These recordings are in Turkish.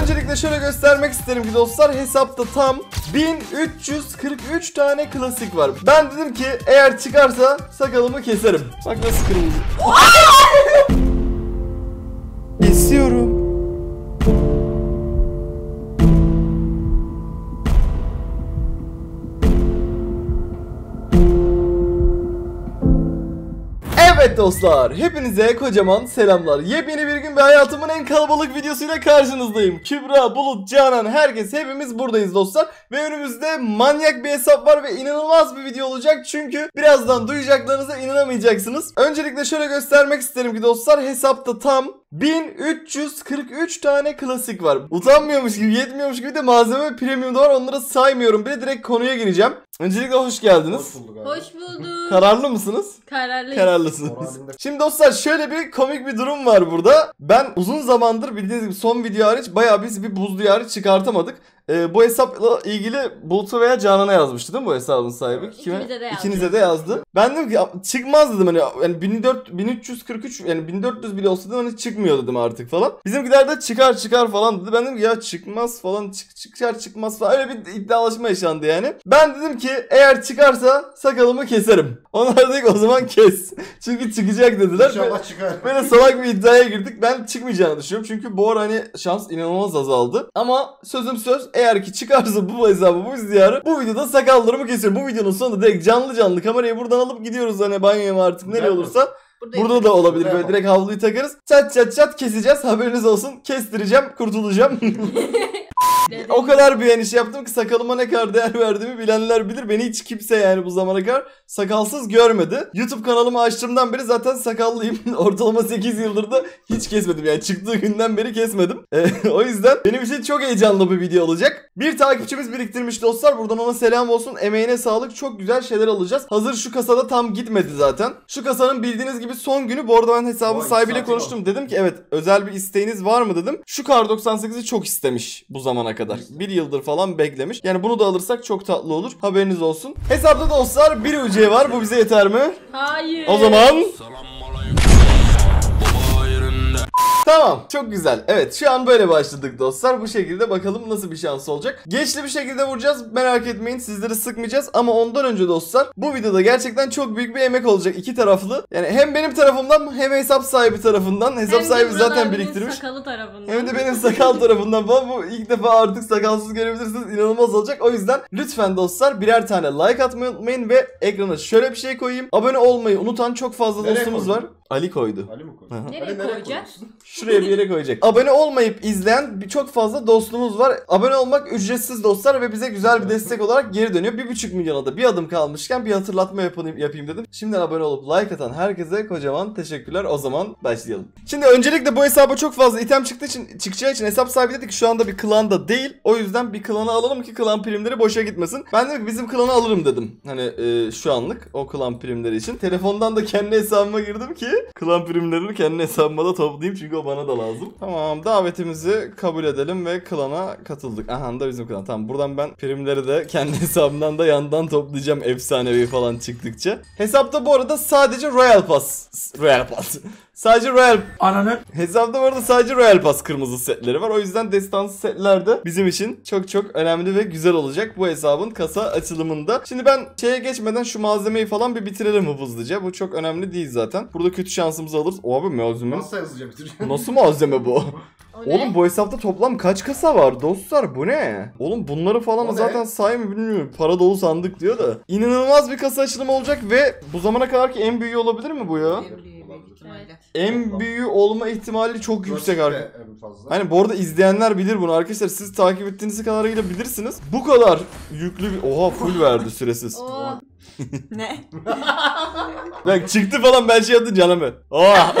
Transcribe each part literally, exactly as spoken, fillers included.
Öncelikle şöyle göstermek isterim ki dostlar, hesapta tam bin üç yüz kırk üç tane klasik var. Ben dedim ki eğer çıkarsa sakalımı keserim. Bak nasıl kırmızı. Kesiyorum. Evet dostlar, hepinize kocaman selamlar. Yepyeni bir gün ve hayatımın en kalabalık videosuyla karşınızdayım. Kübra, Bulut, Canan, herkes, hepimiz buradayız dostlar. Ve önümüzde manyak bir hesap var ve inanılmaz bir video olacak. Çünkü birazdan duyacaklarınıza inanamayacaksınız. Öncelikle şöyle göstermek isterim ki dostlar, hesapta tam bin üç yüz kırk üç tane klasik var. Utanmıyormuş gibi, yetmiyormuş gibi de malzeme premium da var. Onları saymıyorum bile, direkt konuya gireceğim. Öncelikle hoş geldiniz. Hoş bulduk. Hoş bulduk. Kararlı mısınız? Kararlıyız. Kararlısınız. Şimdi dostlar şöyle bir komik bir durum var burada. Ben uzun zamandır, bildiğiniz gibi son video hariç bayağı biz bir buz diyarı çıkartamadık. Ee, bu hesapla ilgili Bulut'a veya Canan'a yazmıştı değil mi bu hesabın sahibi? Kime? De İkinize de yazdı. Ben dedim ki çıkmaz dedim, hani yani bin üç yüz kırk üç, yani bin dört yüz bile olsa dedim, hani çıkmıyor dedim artık falan. Bizimkiler de çıkar çıkar falan dedi. Ben dedim ki ya çıkmaz falan, çık, çıkar çıkmaz falan, öyle bir iddialaşma yaşandı yani. Ben dedim ki eğer çıkarsa sakalımı keserim. Onlar dedi ki o zaman kes. Çünkü çıkacak dediler. İnşallah çıkar. Böyle salak bir iddiaya girdik. Ben çıkmayacağını düşünüyorum. Çünkü bu ara hani şans inanılmaz azaldı. Ama sözüm söz, eğer ki çıkarsa bu hesabı, bu ziyarı, bu videoda sakallarımı kesiyorum. Bu videonun sonunda direkt canlı canlı kamerayı buradan alıp gidiyoruz, hani banyoya mı artık nereye olursa. Burada, Burada da olabilir, böyle direkt havluyu takarız. Çat çat çat keseceğiz, haberiniz olsun. Kestireceğim, kurtulacağım. O kadar bir yani şey yaptım ki sakalıma ne kadar değer verdiğimi bilenler bilir. Beni hiç kimse yani bu zamana kadar sakalsız görmedi. YouTube kanalımı açtığımdan beri zaten sakallıyım. Ortalama sekiz yıldır da hiç kesmedim yani, çıktığı günden beri kesmedim. E, o yüzden benim için çok heyecanlı bir video olacak. Bir takipçimiz biriktirmiş dostlar, buradan ona selam olsun. Emeğine sağlık, çok güzel şeyler alacağız. Hazır şu kasada tam gitmedi zaten. Şu kasanın bildiğiniz gibi son günü. Bu arada ben hesabın Vay, sahibiyle konuştum. O. Dedim ki evet, özel bir isteğiniz var mı dedim. Şu Kar doksan sekizi çok istemiş bu zamana kadar. kadar. Bir yıldır falan beklemiş. Yani bunu da alırsak çok tatlı olur. Haberiniz olsun. Hesapta dostlar bir U C var. Bu bize yeter mi? Hayır. O zaman... Tamam, çok güzel. Evet, şu an böyle başladık dostlar. Bu şekilde bakalım nasıl bir şans olacak. Geçli bir şekilde vuracağız, merak etmeyin, sizleri sıkmayacağız. Ama ondan önce dostlar, bu videoda gerçekten çok büyük bir emek olacak, iki taraflı. Yani hem benim tarafımdan hem hesap sahibi tarafından. Hesap hem sahibi zaten biriktirmiş, hem de benim sakal tarafından falan. Bu ilk defa artık sakalsız görebilirsiniz, inanılmaz olacak. O yüzden lütfen dostlar birer tane like atmayı unutmayın. Ve ekrana şöyle bir şey koyayım. Abone olmayı unutan çok fazla nereye dostumuz koydun? Var Ali koydu. Ali mi koydu? Nereye, Ali, nereye koyacak? Şuraya bir yere koyacak. Abone olmayıp izleyen birçok fazla dostumuz var. Abone olmak ücretsiz dostlar ve bize güzel bir destek olarak geri dönüyor. bir buçuk milyona da bir adım kalmışken bir hatırlatma yapayım, yapayım dedim. Şimdiden abone olup like atan herkese kocaman teşekkürler. O zaman başlayalım. Şimdi öncelikle bu hesaba çok fazla item çıktığı için, çıkacağı için hesap sahibi dedi ki şu anda bir klanda değil. O yüzden bir klana alalım ki klan primleri boşa gitmesin. Ben dedim ki bizim klana alırım dedim. Hani e, şu anlık o klan primleri için. Telefondan da kendi hesabıma girdim ki klan primlerini kendi hesabıma da toplayayım, çünkü o bana da lazım. Tamam, davetimizi kabul edelim ve klana katıldık. Aha da bizim klan. Tamam, buradan ben primleri de kendi hesabımdan da yandan toplayacağım, efsanevi falan çıktıkça. Hesapta bu arada sadece Royal Pass. Royal Pass. Sadece Royal... Ananı. Hesapta bu arada sadece Royal Pass kırmızı setleri var. O yüzden destansı setler de bizim için çok çok önemli ve güzel olacak bu hesabın kasa açılımında. Şimdi ben şeye geçmeden şu malzemeyi falan bir bitirelim hızlıca. Bu çok önemli değil zaten. Burada kötü şansımızı alırız. O abi malzeme. Nasıl hızlıca bitiriyor? Nasıl malzeme bu? Oğlum bu hesapta toplam kaç kasa var dostlar, bu ne? Oğlum bunları falan o zaten saymıyor, bilmiyorum. Para dolu sandık diyor da. İnanılmaz bir kasa açılımı olacak ve bu zamana kadarki en büyüğü olabilir mi bu ya? En büyüğü olma ihtimali çok yüksek arkadaşlar. Hani bu arada izleyenler bilir bunu arkadaşlar. Siz takip ettiğiniz kadarıyla bilirsiniz. Bu kadar yüklü bir... Oha, full verdi süresiz. Ne? Bak çıktı falan, ben şey yaptım canım ben. Oha.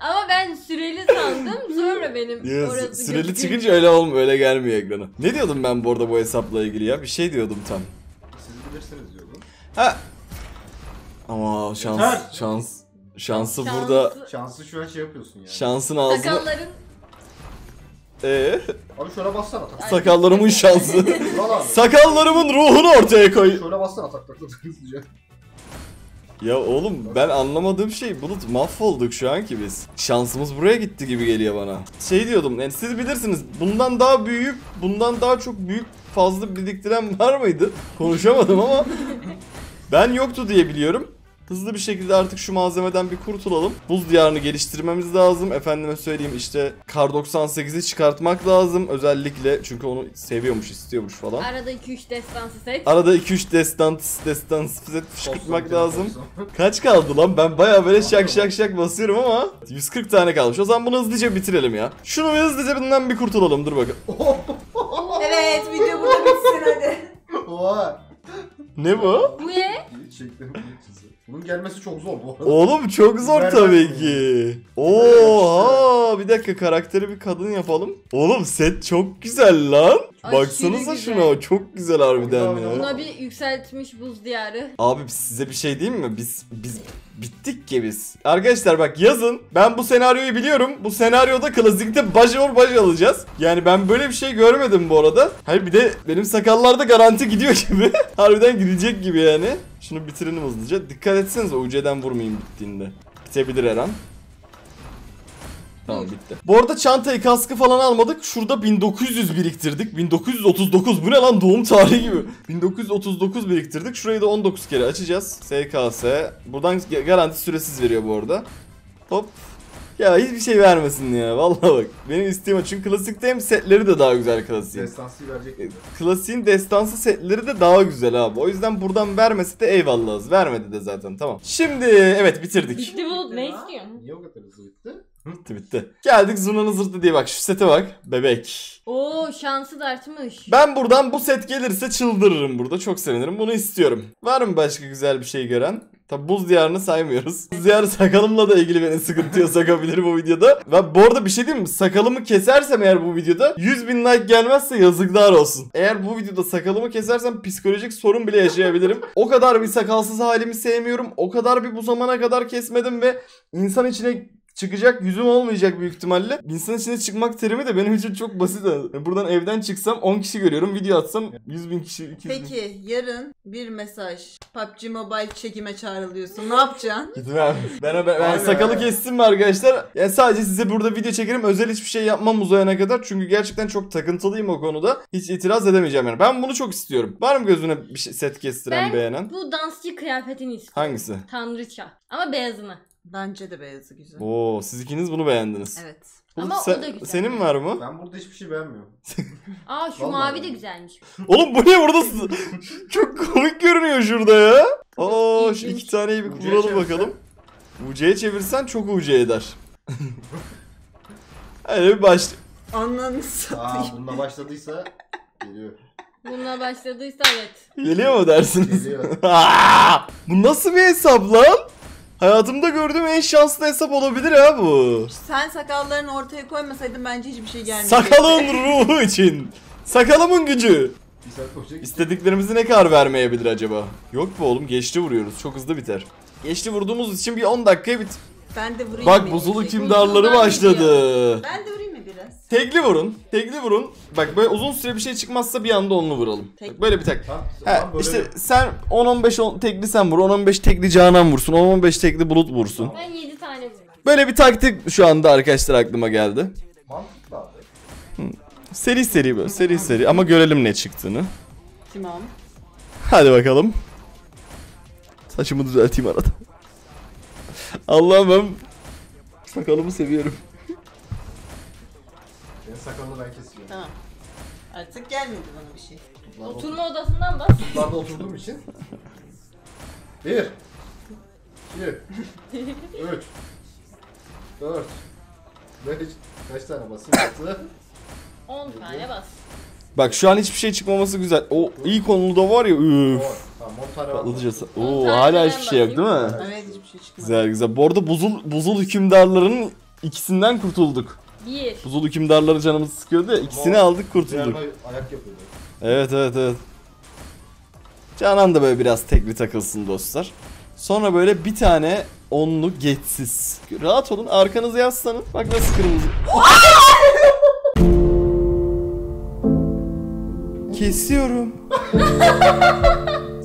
Ama ben süreli sandım, sonra benim ya, orası süreli gözüküyor. Çıkınca öyle olmuyor, öyle gelmiyor ekrana. Ne diyordum ben bu arada bu hesapla ilgili ya? Bir şey diyordum tam. Siz bilirsiniz diyordum. Ha. Ama şans, şans, şans, şansı şans, burada. Şansı şu an şey yapıyorsun yani. Şansın ağzına. Sakalların. Ee? Abi şöyle bassana tak. Sakallarımın şansı. Sakallarımın ruhunu ortaya koy. Şöyle bassana tak tak tak. Ya oğlum ben anlamadığım şey, Bulut mahvolduk şu anki biz. Şansımız buraya gitti gibi geliyor bana. Şey diyordum yani, siz bilirsiniz, bundan daha büyük, bundan daha çok büyük fazla biriktiren var mıydı? Konuşamadım ama ben yoktu diye biliyorum. Hızlı bir şekilde artık şu malzemeden bir kurtulalım. Buz diyarını geliştirmemiz lazım. Efendime söyleyeyim işte Kar doksan sekizi çıkartmak lazım. Özellikle çünkü onu seviyormuş, istiyormuş falan. Arada iki üç destansı set. Arada iki üç destansı, destansı set fışkırtmak lazım. Kaç kaldı lan? Ben baya böyle şak şak şak basıyorum ama yüz kırk tane kalmış. O zaman bunu hızlıca bitirelim ya. Şunu hızlıca bundan bir kurtulalım. Dur bakın. Evet, video burada bitsin hadi. Ne bu? Bu ne? Bunun gelmesi çok zor bu arada. Oğlum çok zor tabii ki. Oha, bir dakika, karakteri bir kadın yapalım. Oğlum set çok güzel lan. Ay, baksanıza şuna, çok güzel harbiden ya. Buna bir yükseltmiş buz diyarı. Abi size bir şey diyeyim mi? Biz biz bittik ki biz. Arkadaşlar bak yazın. Ben bu senaryoyu biliyorum. Bu senaryoda klasikte bajor baj alacağız. Yani ben böyle bir şey görmedim bu arada. Hayır, bir de benim sakallarda garanti gidiyor gibi. Harbiden gidecek gibi yani. Şunu bitirelim hızlıca. Dikkat etsenize U C'den vurmayayım bittiğinde. Bitebilir her an. Tamam, bitti. Bu arada çantayı, kaskı falan almadık. Şurada bin dokuz yüz biriktirdik. bin dokuz yüz otuz dokuz, bu ne lan, doğum tarihi gibi. bin dokuz yüz otuz dokuz biriktirdik. Şurayı da on dokuz kere açacağız. S K S. Buradan garanti süresiz veriyor bu arada. Hop. Ya hiçbir şey vermesin ya. Vallahi bak. Benim isteğim, çünkü klasikte hem setleri de daha güzel klasiğin. Destansı verecek mi? Klasiğin destansı setleri de daha güzel abi. O yüzden buradan vermesi de eyvallahız. Vermedi de zaten, tamam. Şimdi evet, bitirdik. Bitti bu. Ne istiyorsun? Niye o kadar hızlı bitti? Bitti bitti. Geldik zurnanın zırtı diye, bak şu sete bak. Bebek. Oo, şansı da artmış. Ben buradan bu set gelirse çıldırırım burada. Çok sevinirim. Bunu istiyorum. Var mı başka güzel bir şey gören? Tabi buz diyarını saymıyoruz. Buz diyarı sakalımla da ilgili beni sıkıntıya sakabilir bu videoda. Ve bu arada bir şey diyeyim mi? Sakalımı kesersem eğer bu videoda yüz bin like gelmezse yazıklar olsun. Eğer bu videoda sakalımı kesersem psikolojik sorun bile yaşayabilirim. O kadar bir sakalsız halimi sevmiyorum. O kadar bir bu zamana kadar kesmedim ve insan içine çıkacak yüzüm olmayacak büyük ihtimalle. İnsanın içine çıkmak terimi de benim için çok basit. Yani buradan evden çıksam on kişi görüyorum. Video atsam yüz bin kişi, iki yüz bin. Peki yarın bir mesaj. P U B G Mobile çekime çağrılıyorsun. Ne yapacaksın? Gitmem. Ben, ben, ben sakalı kestim mi arkadaşlar? Yani sadece size burada video çekerim. Özel hiçbir şey yapmam uzayana kadar. Çünkü gerçekten çok takıntılıyım o konuda. Hiç itiraz edemeyeceğim yani. Ben bunu çok istiyorum. Var mı gözüne bir şey, set kestiren, ben beğenen? Ben bu dansçı kıyafetini istiyorum. Hangisi? Tanrıça. Ama beyazını. Bence de beyazı güzel. Oo, siz ikiniz bunu beğendiniz. Evet. Oğlum, ama sen, o da güzel. Senin var mı? Ben burada hiçbir şey beğenmiyorum. Aa, şu vallahi mavi de güzelmiş. Oğlum bu ne burada? Çok komik görünüyor şurada ya. Aa, şu iki taneyi bir kuralım bakalım. U C'ye çevirsen çok U C eder. Öyle bir başla. Anladın satayım. Aa, bununla başladıysa geliyor. Bununla başladıysa evet. Geliyor mu dersiniz? Geliyor. Bu nasıl bir hesap lan? Hayatımda gördüğüm en şanslı hesap olabilir ha bu. Sen sakallarını ortaya koymasaydın bence hiçbir şey gelmedi. Sakalın ruhu için. Sakalımın gücü. İstediklerimizi ne kadar vermeyebilir acaba? Yok mu oğlum, geçti vuruyoruz. Çok hızlı biter. Geçti vurduğumuz için bir on dakikaya bit. Ben de vurayım. Bak buzulu kimdarları başladı. Ben de vurayım mi biraz? Tekli vurun. Tekli vurun. Bak böyle uzun süre bir şey çıkmazsa bir anda onlu vuralım. Tek. Böyle bir tek. Ha, ha, böyle işte bir... sen on on beş tekli sen vur. on on beş tekli Canan vursun. on on beş tekli Bulut vursun. Ben yedi tane vurayım. Böyle bir taktik şu anda arkadaşlar aklıma geldi. Mantıklı abi. Hmm. Seri seri böyle. Seri seri ama görelim ne çıktığını. Tamam. Hadi bakalım. Saçımı düzelteyim arada. Allah'ım ben sakalımı seviyorum. Ben sakalımı ben kesiyorum. Tamam. Artık gelmedi bana bir şey. Oturma, Oturma odasından bas. Tutlarda oturduğum için. Bir. İki. Üç. Dört. Beş. Kaç tane basayım? Altı. On tane bas. Bak şu an hiçbir şey çıkmaması güzel. O ilk konuda var ya. Üf. Patlatacağız. Oo, hala hiçbir şey yok değil mi? Evet, hiçbir şey çıkmadı. Güzel güzel. Bu arada buzul buzul hükümdarlarının ikisinden kurtulduk. Bir. Buzul hükümdarları canımızı sıkıyordu ya. İkisini aldık, kurtulduk. Ayak yapıyordu. Evet evet evet. Canan da böyle biraz tekli takılsın dostlar. Sonra böyle bir tane onlu geçsiz. Rahat olun, arkanızı yaslanın. Bak nasıl kırmızı. Kesiyorum.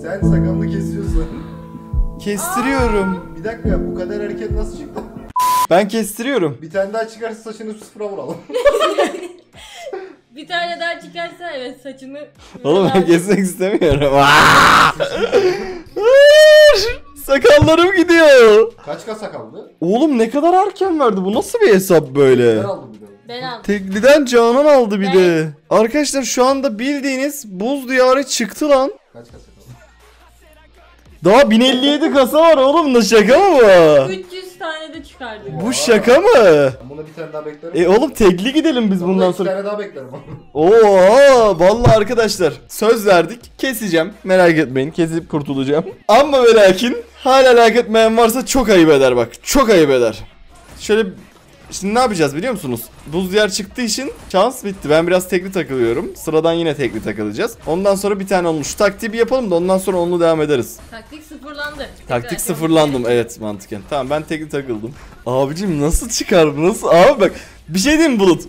Sen sakalını kesiyorsun. Kestiriyorum. Bir dakika, bu kadar hareket nasıl çıktı? Ben kestiriyorum. Bir tane daha çıkarsa saçını sıfıra vuralım. Bir tane daha çıkarsa evet saçını... Oğlum ben kesmek istemiyorum. Sakallarım gidiyor. Kaç kaç sakaldı? Oğlum ne kadar erken verdi, bu nasıl bir hesap böyle? Ben aldım. Tekliden Canan aldı bir ben... de. Arkadaşlar şu anda bildiğiniz Buz Diyarı çıktı lan. Kaç kaç sakaldı? Daha bin elli yedi kasa var oğlum, da şaka mı bu? üç yüz tane de çıkardık. Bu şaka mı? Ben buna bir tane daha beklerim. E oğlum tekli gidelim biz ben bundan sonra. Bir tane daha beklerim. Oo vallahi arkadaşlar söz verdik. Keseceğim. Merak etmeyin. Kesip kurtulacağım. Ama ve lakin hala merak etmeyen varsa çok ayıp eder bak. Çok ayıp eder. Şöyle şimdi ne yapacağız biliyor musunuz? Buz diyar çıktığı için şans bitti. Ben biraz tekli takılıyorum. Sıradan yine tekli takılacağız. Ondan sonra bir tane olmuş. Şu taktiği bir yapalım da ondan sonra onunla devam ederiz. Taktik sıfırlandı. Taktik tekrar sıfırlandım evet mantıken. Tamam ben tekli takıldım. Abicim nasıl çıkar bu, nasıl? Abi bak bir şey diyeyim mi Bulut?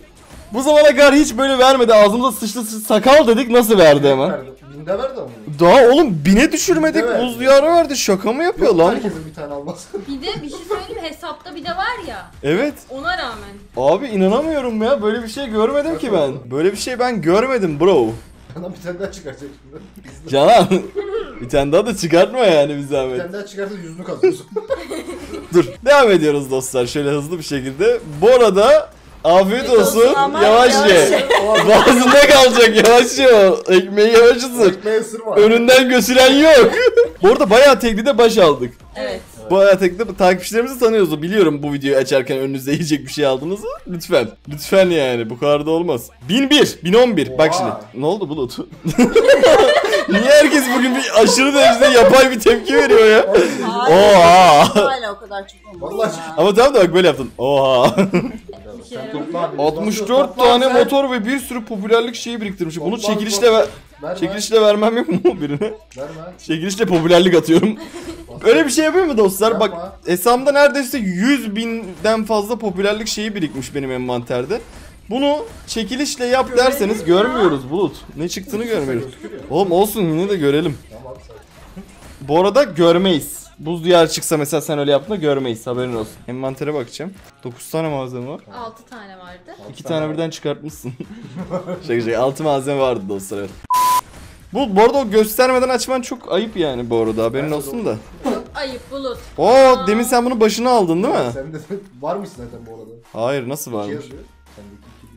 Bu zamana kadar hiç böyle vermedi. Ağzımıza sıçtı, sıçtı sakal dedik, nasıl verdi hemen? Binde verdi ama. Daha oğlum bine düşürmedik, Buz Diyarı verdi. Şaka mı yapıyor? Yok, lan? Herkesin bir tane almaz. Bir de bir şey söyleyeyim, hesapta bir de var ya. Evet. Ona rağmen. Abi inanamıyorum ya, böyle bir şey görmedim evet, ki ben. Oldu. Böyle bir şey ben görmedim bro. Canan bir tane daha çıkartacak şimdi. Canan bir tane daha da çıkartma yani bir zahmet. Bir tane daha çıkarsa yüzünü kazıyorsun. Dur devam ediyoruz dostlar şöyle hızlı bir şekilde. Bu arada... Afiyet olsun, olsun yavaş, yavaş ye. Bazında kalacak, yavaş ye o. Ekmeği yavaş ısır. Önünden gösüren yok. Bu arada bayağı teklide baş aldık. Evet. Bayağı teklide takipçilerimizi tanıyoruz. Biliyorum bu videoyu açarken önünüze yiyecek bir şey aldınız mı? Lütfen. Lütfen yani bu kadar da olmaz. bin bir, bin on bir. Oha. Bak şimdi. Ne oldu Bulut? Niye herkes bugün bir aşırı derecede yapay bir tepki veriyor ya? Oha. Hala o kadar çok olmaz. Ama tamam da bak böyle yaptın. Oha. altmış dört tane motor ve bir sürü popülerlik şeyi biriktirmiş. Bunu çekilişle ver, çekilişle vermem yok mu birine? Verme. Çekilişle popülerlik atıyorum. Öyle bir şey yapayım mı dostlar? Verme. Bak hesabımda neredeyse yüz binden fazla popülerlik şeyi birikmiş benim envanterde. Bunu çekilişle yap görelim derseniz ya. Görmüyoruz Bulut. Ne çıktığını görmüyoruz. Oğlum olsun yine de görelim. Tamam, bu arada görmeyiz. Buz diyarı çıksa mesela sen öyle yaptığında görmeyiz, haberin olsun. Envantere bakacağım. dokuz tane malzeme var. altı tane vardı. iki tane, tane birden var. Çıkartmışsın. Şaka şaka altı malzeme vardı dostlar evet. Bu, bu arada o göstermeden açman çok ayıp yani bu arada, haberin ben olsun da. Çok ayıp Bulut. Oo aa, demin sen bunu başına aldın değil mi? Sen de varmış zaten bu arada. Hayır nasıl varmış?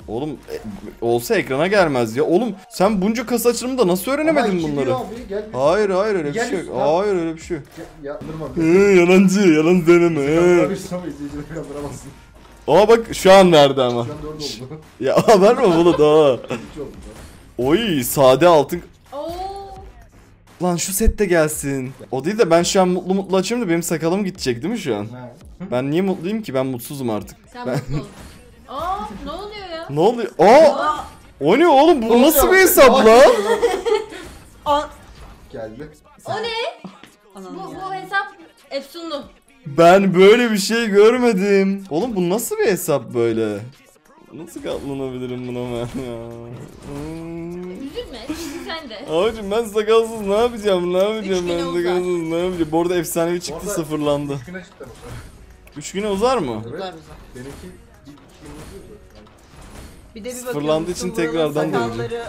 Oğlum e, olsa ekrana gelmez ya. Oğlum sen bunca kasa açılımı da nasıl öğrenemedin bunları? Abi, gel, hayır hayır öyle bir şey yok. Ya. Hayır öyle bir şey yok. Ya, ee, yalancı yalan deneme. Aa bak şu an nerede ama. Ya haber mi bunu daha? Oy sade altın. Lan şu set de gelsin. O değil de ben şu an mutlu mutlu açayım da benim sakalım gidecek değil mi şu an? Ben niye mutluyum ki, ben mutsuzum artık. Sen ben... mutlu. Aa ne oluyor ya? Ne oluyor? Aa! O ne oğlum? Bu nasıl bir hesap lan? Geldi. O ne? Bu, bu hesap efsunlu. Ben böyle bir şey görmedim. Oğlum bu nasıl bir hesap böyle? Nasıl katlanabilirim buna ben ya? Üzülme, üzül sen de. Abicim ben sakalsız ne yapacağım? Ne yapacağım ben sakalsız ne yapacağım? Bu arada efsanevi çıktı, sıfırlandı. üç güne çıktı. üç güne uzar mı? Uzar uzar. Benimki bir de bir fırlandığı için tekrardan dönecek.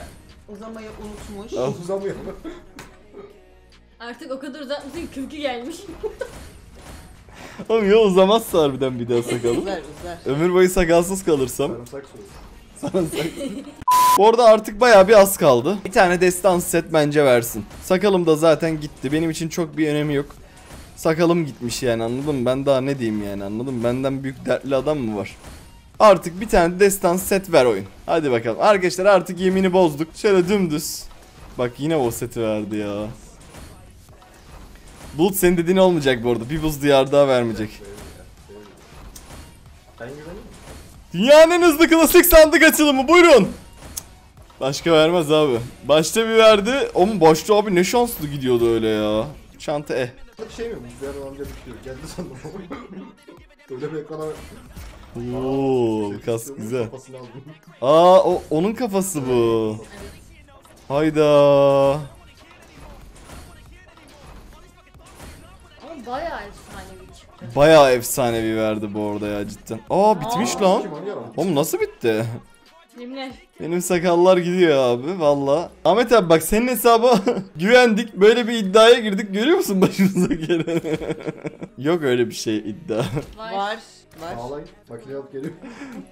Uzamayı unutmuş. Uzamıyor. Artık o kadar uzatmışsın kökü gelmiş. Oğlum ya uzamazsa harbiden bir daha sakalım. Uzar, uzar. Ömür boyu sakalsız kalırsam. Sarımsak soğuk. Sarımsak. Bu arada artık bayağı bir az kaldı. Bir tane destan set bence versin. Sakalım da zaten gitti. Benim için çok bir önemi yok. Sakalım gitmiş yani anladın mı? Ben daha ne diyeyim yani anladın mı? Benden büyük dertli adam mı var? Artık bir tane destan set ver oyun. Hadi bakalım. Arkadaşlar artık yemini bozduk. Şöyle dümdüz. Bak yine o seti verdi ya. Bulut senin dediğin olmayacak bu arada. Bir buz diyar daha vermeyecek. Dünyanın en hızlı klasik sandık açılımı buyurun. Başka vermez abi. Başta bir verdi. Ama başta abi ne şanslı gidiyordu öyle ya. Çanta eh. Şey mi? Buzlar amca bitiyor. Geldi sandım. Böyle bir ekrana... Ooo kas güzel. Aa o, onun kafası bu. Hayda. Bayağı efsanevi verdi bu arada ya cidden. Aa bitmiş. Aa, lan. Oğlum nasıl bitti? Kimler? Benim sakallar gidiyor abi valla. Ahmet abi bak senin hesaba güvendik, böyle bir iddiaya girdik, görüyor musun başımıza gelen? Yok öyle bir şey iddia. Var. Var. Ağlayın. Makineyi alıp geliyorum.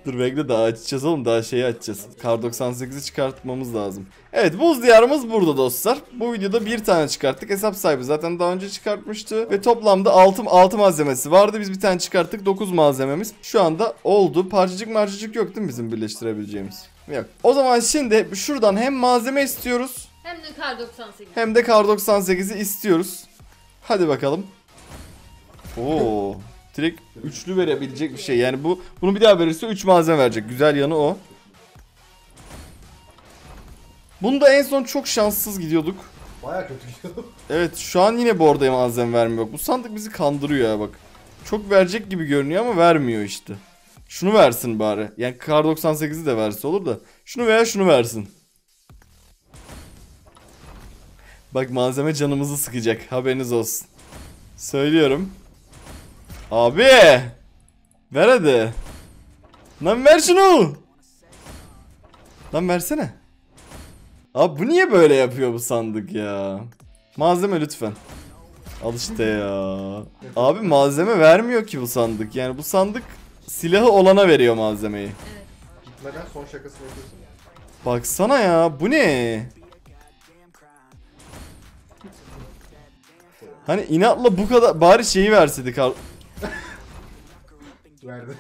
Dur bekle, daha açacağız oğlum, daha şeyi açacağız. Kar doksan sekizi çıkartmamız lazım. Evet, buz diyarımız burada dostlar. Bu videoda bir tane çıkarttık. Hesap sahibi zaten daha önce çıkartmıştı. Ve toplamda altı malzemesi vardı. Biz bir tane çıkarttık. dokuz malzememiz şu anda oldu. Parçacık marçacık yok değil mi bizim birleştirebileceğimiz? Yok. O zaman şimdi şuradan hem malzeme istiyoruz. Hem de Kar doksan sekiz. Hem de Kar doksan sekizi istiyoruz. Hadi bakalım. Oo. Direkt üçlü verebilecek bir şey. Yani bu bunu bir daha verirse üç malzeme verecek. Güzel yanı o. Bunda en son çok şanssız gidiyorduk. Bayağı kötü gidiyorduk. Evet, şu an yine bu orada malzeme vermiyor. Bu sandık bizi kandırıyor ya bak. Çok verecek gibi görünüyor ama vermiyor işte. Şunu versin bari. Yani Kar doksan sekizi de verse olur da. Şunu veya şunu versin. Bak malzeme canımızı sıkacak. Haberiniz olsun. Söylüyorum. Abi ver hadi. Lan ver şunu. Lan versene. Abi bu niye böyle yapıyor bu sandık ya? Malzeme lütfen. Al işte ya. Abi malzeme vermiyor ki bu sandık. Yani bu sandık silahı olana veriyor malzemeyi. Evet. Gitmeden son şakasını yapıyorsun. Baksana ya, bu ne? Hani inatla bu kadar bari şeyi verseydik abi. Verdi.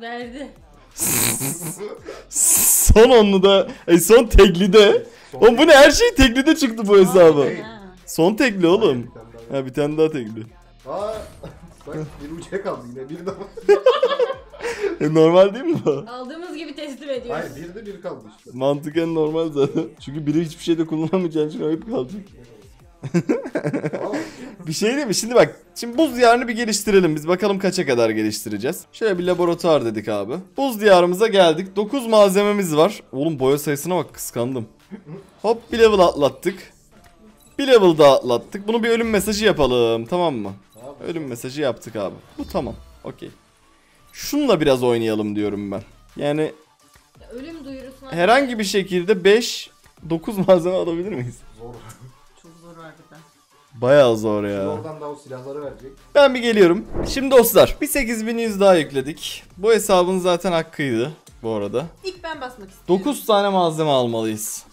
Verdi. Son onlu da, e son tekli de. Oğlum bu ne, her şey tekli de çıktı bu hesaba. Son tekli oğlum. Ha bir tane daha tekli. Aa, bak bir uçağa kaldı yine bir daha. E, normal değil mi bu? Aldığımız gibi teslim ediyoruz. Hayır bir de bir kaldı işte. Mantıken normal zaten. Çünkü biri hiçbir şeyde kullanamayacağın için ayıp kalacak. Bir şey değil mi? Şimdi bak, şimdi buz diyarını bir geliştirelim biz, bakalım kaça kadar geliştireceğiz. Şöyle bir laboratuvar dedik abi. Buz diyarımıza geldik. dokuz malzememiz var. Oğlum boya sayısına bak, kıskandım. Hop bir level atlattık. Bir level daha atlattık. Bunu bir ölüm mesajı yapalım, tamam mı? Ölüm mesajı yaptık abi. Bu tamam. Okey. Şununla biraz oynayalım diyorum ben. Yani ölüm duyurusuna herhangi bir şekilde beş dokuz malzeme alabilir miyiz? Zor. Bayağı zor ya. Oradan da o silahları verecek. Ben bir geliyorum. Şimdi dostlar bir sekiz bin yüz daha yükledik. Bu hesabın zaten hakkıydı bu arada. İlk ben basmak istiyorum. dokuz tane malzeme almalıyız.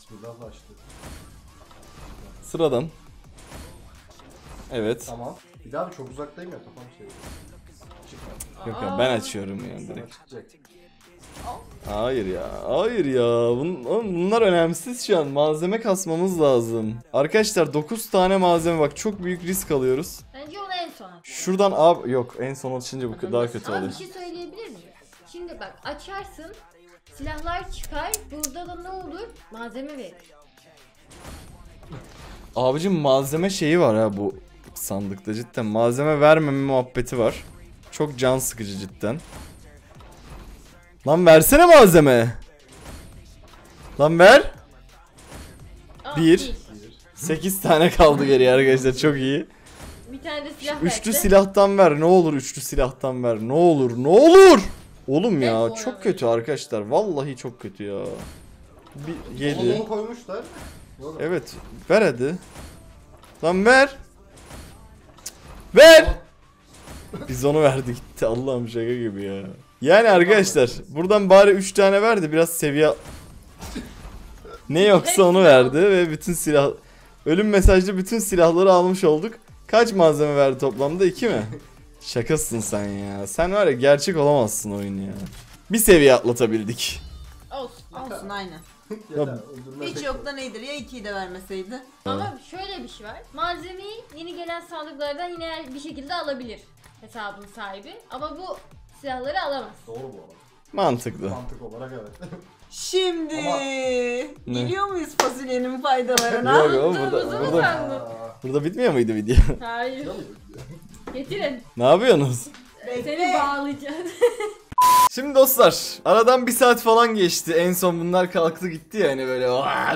Sıradan. Evet. Tamam. Bir daha bir çok uzaktayım ya, kafam şey. Yok ya, ben açıyorum yani direkt. Hayır ya, hayır ya, Bun, bunlar önemsiz şu an, malzeme kasmamız lazım. Arkadaşlar dokuz tane malzeme, bak çok büyük risk alıyoruz. Bence onu en son atalım. Şuradan abi, yok en son açınca bu adam daha nasıl? Kötü oluyor. Abi bir şey söyleyebilir miyim? Şimdi bak açarsın, silahlar çıkar, burada da ne olur? Malzeme verir. Abicim malzeme şeyi var ha bu sandıkta, cidden malzeme vermeme muhabbeti var. Çok can sıkıcı cidden. Lan versene malzeme. Lan ver. Bir. Sekiz tane kaldı geriye arkadaşlar, çok iyi. Bir tane de silah. Üçlü silahtan ver ne olur, üçlü silahtan ver ne olur, ne olur. Oğlum ya çok kötü arkadaşlar, vallahi çok kötü ya. Bir yedi. Evet ver hadi. Lan ver. Ver. Biz onu verdik gitti, Allah'ım şaka gibi ya. Yani arkadaşlar buradan bari üç tane verdi, biraz seviye ne yoksa onu verdi ve bütün silah, ölüm mesajlı bütün silahları almış olduk. Kaç malzeme verdi toplamda, iki mi? Şakasın sen ya, sen var ya gerçek olamazsın oyunu ya. Bir seviye atlatabildik. Olsun olsun aynen. Ya, hiç yoktan iyidir ya, ikiyi de vermeseydi. Ama şöyle bir şey var, malzemeyi yeni gelen sandıklardan yine bir şekilde alabilir hesabın sahibi ama bu silahları alamaz. Doğru bu arada. Mantıklı. Mantık olarak evet. Şimdi ama... geliyor muyuz fasulyenin faydalarına? Yok yok burada, burada, burada bitmiyor muydu video? Hayır. Getirin. Ne yapıyorsunuz? Seni bağlayacağız. Şimdi dostlar, aradan bir saat falan geçti. En son bunlar kalktı gitti ya hani böyle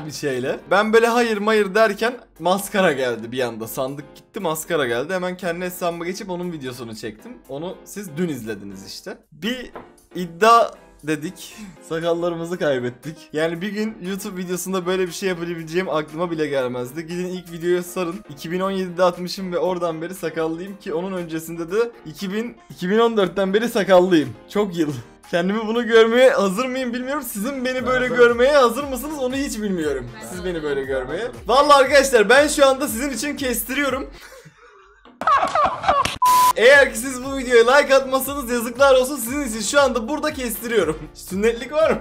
bir şeyle. Ben böyle hayır mayır derken maskara geldi bir anda. Sandık gitti, maskara geldi. Hemen kendi hesabıma geçip onun videosunu çektim. Onu siz dün izlediniz işte. Bir iddia dedik. Sakallarımızı kaybettik. Yani bir gün YouTube videosunda böyle bir şey yapabileceğim aklıma bile gelmezdi. Gidin ilk videoya sarın. iki bin on yedi'de atmışım ve oradan beri sakallıyım ki onun öncesinde de iki bin on dört'ten beri sakallıyım. Çok yıl. Kendimi bunu görmeye hazır mıyım bilmiyorum. Sizin beni böyle ben görmeye hazır mısınız onu hiç bilmiyorum. Ben Siz ben beni böyle ben görmeye. Ben Vallahi arkadaşlar ben şu anda sizin için kestiriyorum. Eğer ki siz bu videoya like atmasanız yazıklar olsun, sizin için şu anda burada kestiriyorum. Sünnetlik var mı?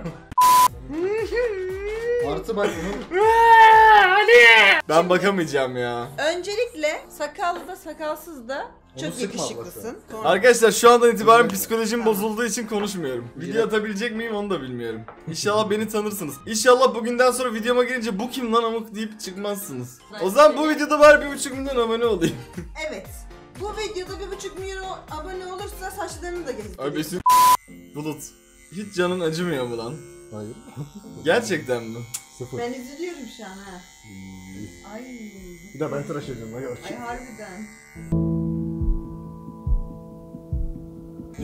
Artı bak bunu. Ben bakamayacağım ya. Öncelikle sakallı da sakalsız da çok yakışıklısın. Arkadaşlar şu andan itibaren psikolojim bozulduğu için konuşmuyorum. Video atabilecek miyim onu da bilmiyorum. İnşallah beni tanırsınız. İnşallah bugünden sonra videoma girince bu kim lan amık deyip çıkmazsınız. O zaman bu videoda var bir buçuk milyon abone olayım. Evet. Bu videoda bir buçuk milyon abone olursa saçlarını da gezdirelim. Bulut, hiç canın acımıyor mu lan? Hayır. Gerçekten mi? Sıfır. Ben üzülüyorum şu an ha. Ay. Bir daha ben tıraş edeceğim. Ay, ay harbiden.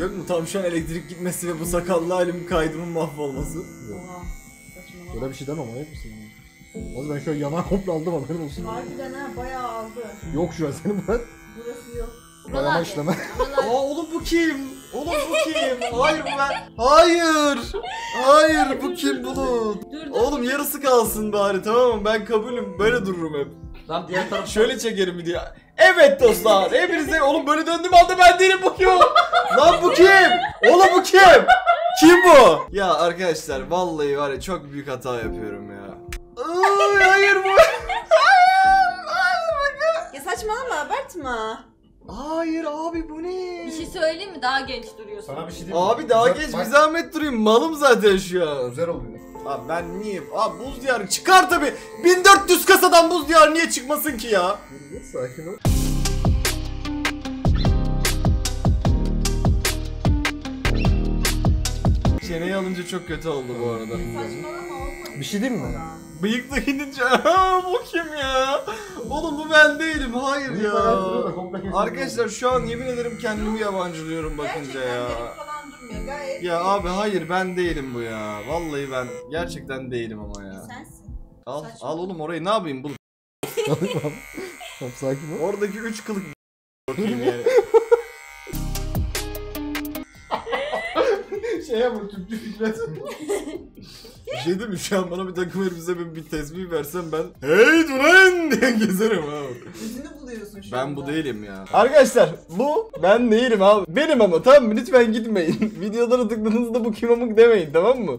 Yok mu tam şu an elektrik gitmesi ve bu sakallı halim kaydımın mahvolması? Oha. Böyle bir şey demem ama hep misin? Oğlum ben şu an yanağı komple aldım haberin olsun. Harbiden ha bayağı aldı. Yok şu an senin bırak. Burası yok. Buralar işleme. Aa oğlum bu kim? Oğlum bu kim? Hayır ben. Hayır. Hayır bu kim Bulut? Oğlum yarısı kalsın bari tamam mı? Ben kabulüm. Böyle dururum hep. Lan diğer taraf şöyle çekerim diye. Evet dostlar. Hepinize oğlum böyle döndüğüm halde ben değilim bu kim? Lan bu kim? Oğlum bu kim? Kim bu? Ya arkadaşlar vallahi var ya çok büyük hata yapıyorum ya. Ay, hayır bu. Saçmalama, abartma. Hayır abi bu ne? Bir şey söyleyeyim mi? Daha genç duruyorsun. Sana bir şey diyeyim mi? Abi daha güzel, genç bak. Bir zahmet durayım. Malım zaten şu an. Güzel oluyor. Abi ben niye? Abi buz diyarı çıkar tabi. bin dört yüz kasadan buz diyarı niye çıkmasın ki ya? Sakin ol. Çeneyi alınca çok kötü oldu bu arada. Saçmalama olmadı. Bir şey diyeyim mi? Bıyıkla gidince bu kim ya? Oğlum bu ben değilim. Hayır ya. Arkadaşlar şu an yemin ederim kendimi yabancılıyorum bakınca ya. Ya abi hayır ben değilim bu ya. Vallahi ben gerçekten değilim ama ya. Sensin. Al al oğlum orayı ne yapayım bunu? Sakin ol. Oradaki üç kılık bakayım yani. Şeye vur Türkçü Fikret. Bir şey değil mi? Şu an bana bir takım elbise bir, bir tesbih versem ben hey duran diye gezerim abi. Yüzünü buluyorsun şu ben anda. Bu değilim ya. Arkadaşlar bu ben değilim abi. Benim ama tamam mı? Lütfen gitmeyin. Videolara tıkladığınızda bu kim amık demeyin tamam mı?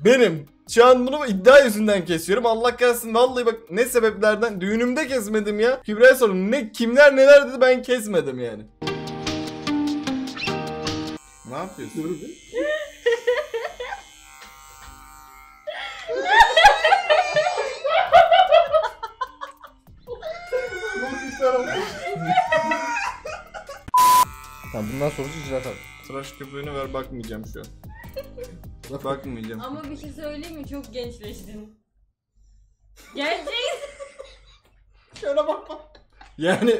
Benim. Şu an bunu iddia yüzünden kesiyorum. Allah kahretsin vallahi bak ne sebeplerden düğünümde kesmedim ya. Kübra'ya sordum ne kimler neler dedi ben kesmedim yani. Ne yapıyorsun? Tamam bundan sonra icra kalk. Tıraş köpüğünü ver bakmayacağım şu an. Bakmayacağım. Ama bir şey söyleyeyim mi? Çok gençleştin. Gençleştin. Şöyle bak bak. Yani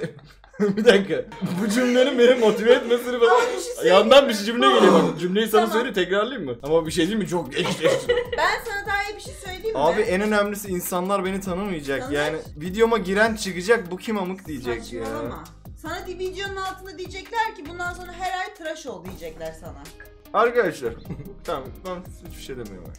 bir dakika. Bu cümlenin beni motive etmesini falan. Şey yandan bir şey cümle geliyor bak. Cümleyi sana tamam. Söyleyeyim tekrarlayayım mı? Ama bir şey diyeyim mi? Çok gençleştim. Ben sana daha iyi bir şey söyleyeyim mi? Abi en önemlisi insanlar beni tanımayacak. Tanır. Yani videoma giren çıkacak bu kim amık diyecek. Saçmalama. Ya. Sana videonun altında diyecekler ki bundan sonra her ay tıraş ol diyecekler sana. Arkadaşlar tamam ben hiçbir şey demiyorum.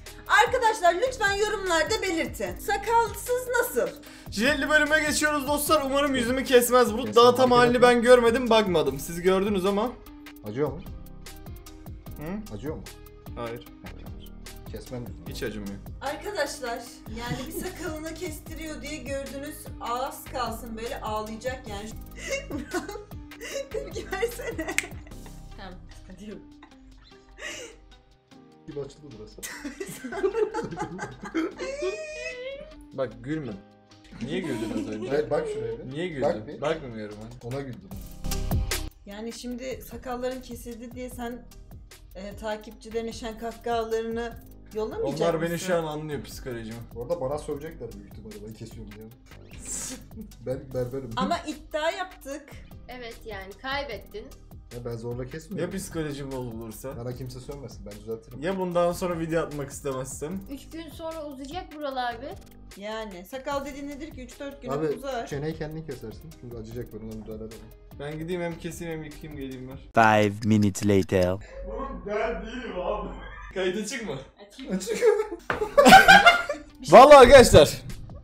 Arkadaşlar lütfen yorumlarda belirtin. Sakalsız nasıl? Jelly bölüme geçiyoruz dostlar. Umarım yüzümü kesmez Bulut. Daha tam halini ben görmedim bakmadım. Siz gördünüz ama. Acıyor mu? Hı? Acıyor mu? Hayır. Kesmem hiç acımıyor. Arkadaşlar yani bir sakalını kestiriyor diye gördünüz ağız kalsın böyle ağlayacak yani. Tepki versene. Tamam hadi. Gibi açıldı burası. Bak gülme. Niye güldün az önce? Hayır bak şuraya. Niye güldün? Bakmıyorum ben. Ona güldüm. Yani şimdi sakalların kesildi diye sen e, takipçilerine şen kahkahalarını yollamayacak Onlar mısın? Beni şu an anlıyor psikolojimi. Orada bana söyleyecekler büyük ihtimalle, ben kesiyorum yani. Ben berberim. Ama iddia yaptık. Evet yani kaybettin. Ya ben zorla kesmiyorum. Ya psikolojim bozulursa? Bana kimse sönmesin, ben düzeltirim. Ya bundan sonra video atmak istemezsem? üç gün sonra uzayacak buralar abi. Yani sakal dediğin nedir ki üç dört güne abi, uzar? Abi çeneyi kendin kesersin çünkü acıyacak böyle, ona müdahale edelim. Ben gideyim hem keseyim hem yıkayayım geleyim ben. five minutes later. Oğlum ben değilim abi. Kayıt açık mı? Açık. Açık. Valla arkadaşlar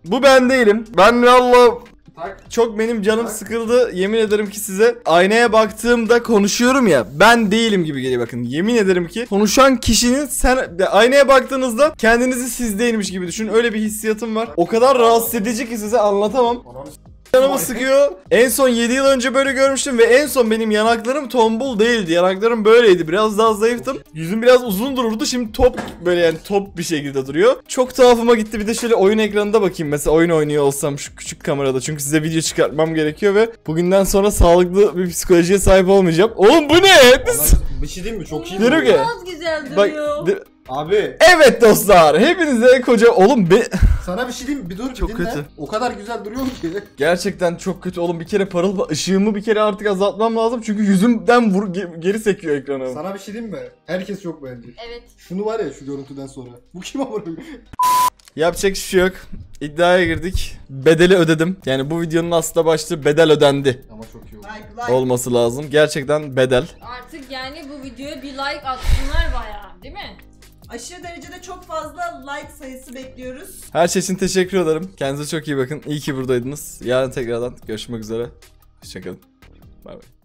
bu ben değilim. Ben valla... Çok benim canım sıkıldı, yemin ederim ki size. Aynaya baktığımda konuşuyorum ya, ben değilim gibi geliyor bakın. Yemin ederim ki konuşan kişinin, sen aynaya baktığınızda kendinizi siz değilmiş gibi düşünün, öyle bir hissiyatım var. O kadar rahatsız edici ki size anlatamam. Canımı sıkıyor. En son yedi yıl önce böyle görmüştüm ve en son benim yanaklarım tombul değildi. Yanaklarım böyleydi. Biraz daha zayıftım. Yüzüm biraz uzun dururdu. Şimdi top böyle, yani top bir şekilde duruyor. Çok tuhafıma gitti. Bir de şöyle oyun ekranında bakayım. Mesela oyun oynuyor olsam şu küçük kamerada. Çünkü size video çıkartmam gerekiyor ve bugünden sonra sağlıklı bir psikolojiye sahip olmayacağım. Oğlum bu ne? Bir şey diyeyim mi? Çok iyi duruyor. Biraz güzel duruyor. Bak, abi. Evet dostlar, hepinize koca oğlum be. Sana bir şey diyeyim mi? Bir dur, çok dinle. Kötü. O kadar güzel duruyor ki. Gerçekten çok kötü oğlum. Bir kere parıl ışığımı bir kere artık azaltmam lazım çünkü yüzümden vur geri sekiyor ekranı. Sana bir şey diyeyim mi? Herkes çok beğendi. Evet. Şunu var ya, şu görüntüden sonra. Bu kim amına? Yapacak hiçbir şey yok. İddiaya girdik. Bedeli ödedim. Yani bu videonun aslında başlığı bedel ödendi. Ama çok iyi oldu. Like, like. Olması lazım. Gerçekten bedel. Artık yani bu videoya bir like atsınlar bayağı, değil mi? Aşırı derecede çok fazla like sayısı bekliyoruz. Her şey için teşekkür ederim. Kendinize çok iyi bakın. İyi ki buradaydınız. Yarın tekrardan görüşmek üzere. Hoşçakalın. Bay bay.